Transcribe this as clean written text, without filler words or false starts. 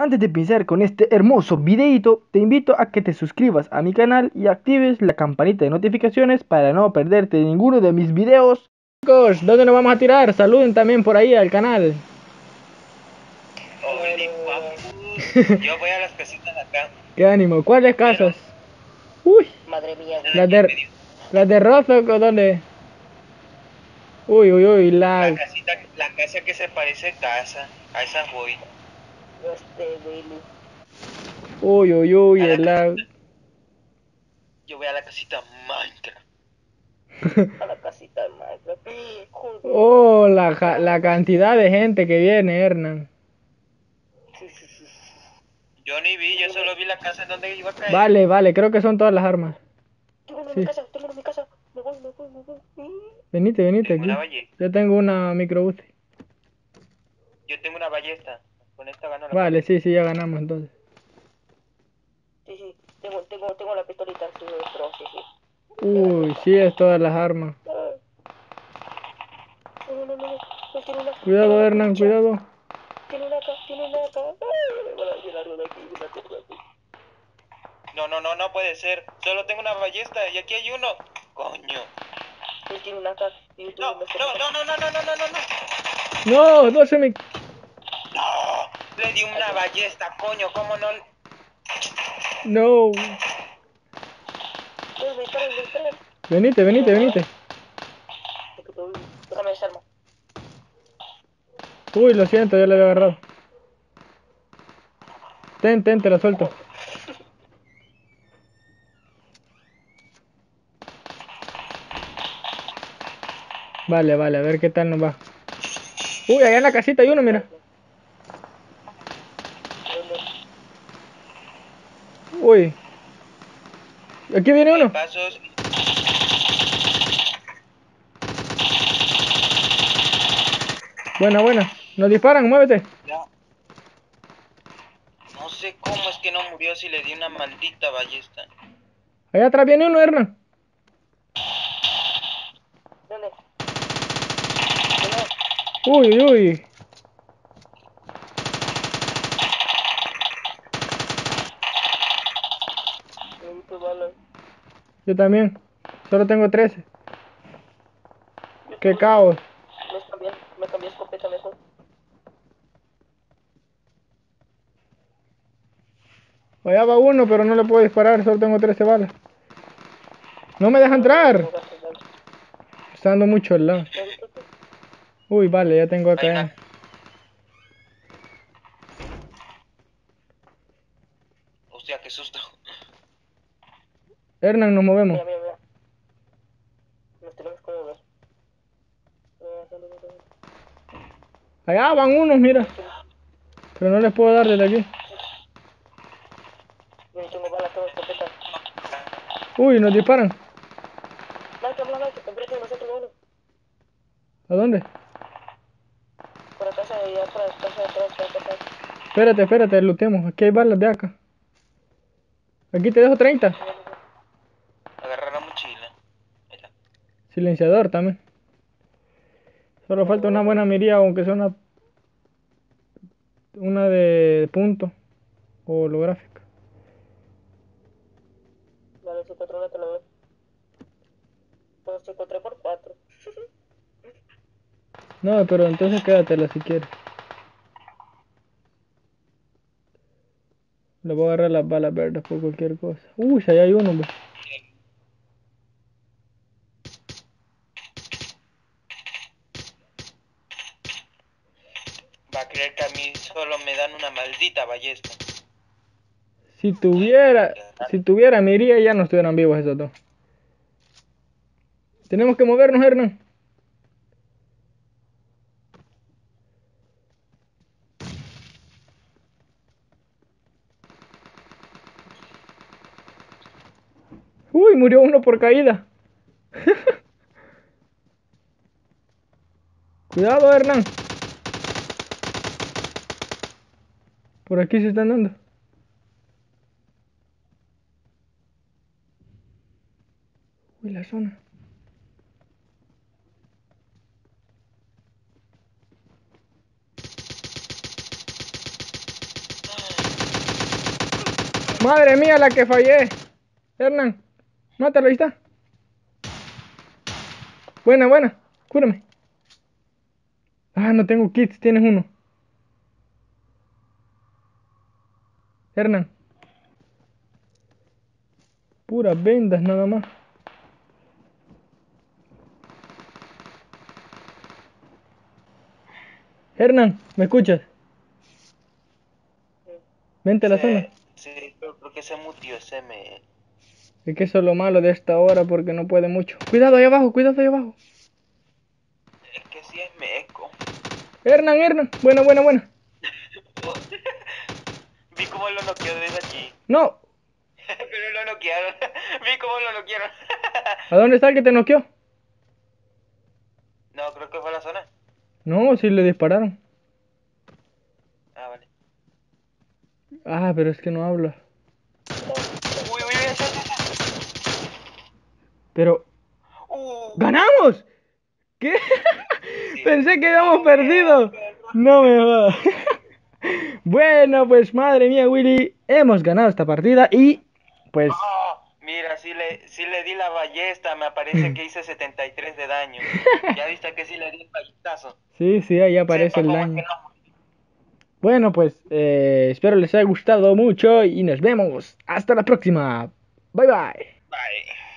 Antes de empezar con este hermoso videito, te invito a que te suscribas a mi canal y actives la campanita de notificaciones para no perderte ninguno de mis videos. Chicos, ¿dónde nos vamos a tirar? Saluden también por ahí al canal. Yo voy a las casitas acá. Qué ánimo, ¿cuáles casas? Uy, madre mía. Las de Ross, loco, ¿dónde? Uy, uy, uy, la casa que se parece a casa, a esa voy. Uy, uy, uy, el lag. Yo voy a la casita Minecraft. A la casita de Minecraft. Oh, la cantidad de gente que viene, Hernán. Yo ni vi, yo solo vi la casa en donde iba a caer. Vale, vale, creo que son todas las armas. Sí. Mi casa, me voy. Venite aquí. Yo tengo una microbús. Yo tengo una ballesta. Con esta gano la Vale, partida. Sí, ya ganamos entonces. Sí, tengo la pistolita en nuestro, sí. Uy, sí, es todas las armas. No, tiene una... Cuidado, Hernán, cuidado. Tiene una acá. Ay, me voy a llenar de aquí, No puede ser. Solo tengo una ballesta y aquí hay uno. Coño. No, no se me... No, le di una ballesta, coño, ¿cómo no? No. Venite. Déjame desarmar. Uy, lo siento, ya le había agarrado. Ten, te la suelto. Vale, a ver qué tal nos va. Uy, allá en la casita hay uno, mira. Uy. Aquí viene uno. Buena. Nos disparan, muévete. No sé cómo es que no murió si le di una maldita ballesta. Allá atrás viene uno, Hernán. ¿Dónde? Uy. Yo también. Solo tengo 13. Qué caos. Me cambié escopeta mejor. Allá va uno, pero no le puedo disparar. Solo tengo 13 balas. No me deja entrar. Está dando mucho el lado. Uy, vale, ya tengo acá. Hostia, qué susto. Hernán, nos movemos. Mira. Nos tenemos que mover. Allá van unos, mira. Pero no les puedo dar desde aquí. Uy, nos disparan. ¿A dónde? Por acá. Espérate, looteamos. Aquí hay balas de acá. Aquí te dejo 30. Agarra la mochila. Mira. Silenciador también. Solo falta una buena mirilla, aunque sea una de punto o holográfica. Vale, si patrona te lo doy. Pues se encontré por 4. No, pero entonces quédatela si quieres. Le voy a agarrar las balas verdes por cualquier cosa. Uy, allá hay uno, güey. Va a creer que a mí solo me dan una maldita ballesta. Si tuviera, me iría y ya no estuvieran vivos esos dos. Tenemos que movernos, Hernán. Uy, murió uno por caída. Cuidado, Hernán. Por aquí se están dando. Uy, la zona. Madre mía, la que fallé. Hernán, mátalo, ahí está. Buena, buena, cúrame. Ah, no tengo kits, tienes uno. Hernán. Puras vendas nada más. Hernán, ¿me escuchas? Vente a la zona. Sí, pero creo que se mutió, se me... Es que eso es lo malo de esta hora porque no puede mucho. Cuidado ahí abajo, cuidado ahí abajo. Es que sí es me eco. Hernán, Hernán. Buena, buena, buena. Vi cómo lo noqueó desde aquí. No. Pero lo noquearon. Vi cómo lo noquearon. ¿A dónde está el que te noqueó? No, creo que fue a la zona. No, sí le dispararon. Ah, vale. Ah, pero es que no habla. Uy, uy, uy. Pero... ¡Ganamos! ¿Qué? Sí. Pensé que habíamos perdido. No me va. Bueno, pues madre mía, Willy, hemos ganado esta partida y... pues... Oh, mira, sí le di la ballesta, me aparece que hice 73 de daño. Ya viste que sí le di el ballestazo. Sí, sí, ahí aparece el daño. Bueno, pues espero les haya gustado mucho y nos vemos. Hasta la próxima. Bye, bye. Bye.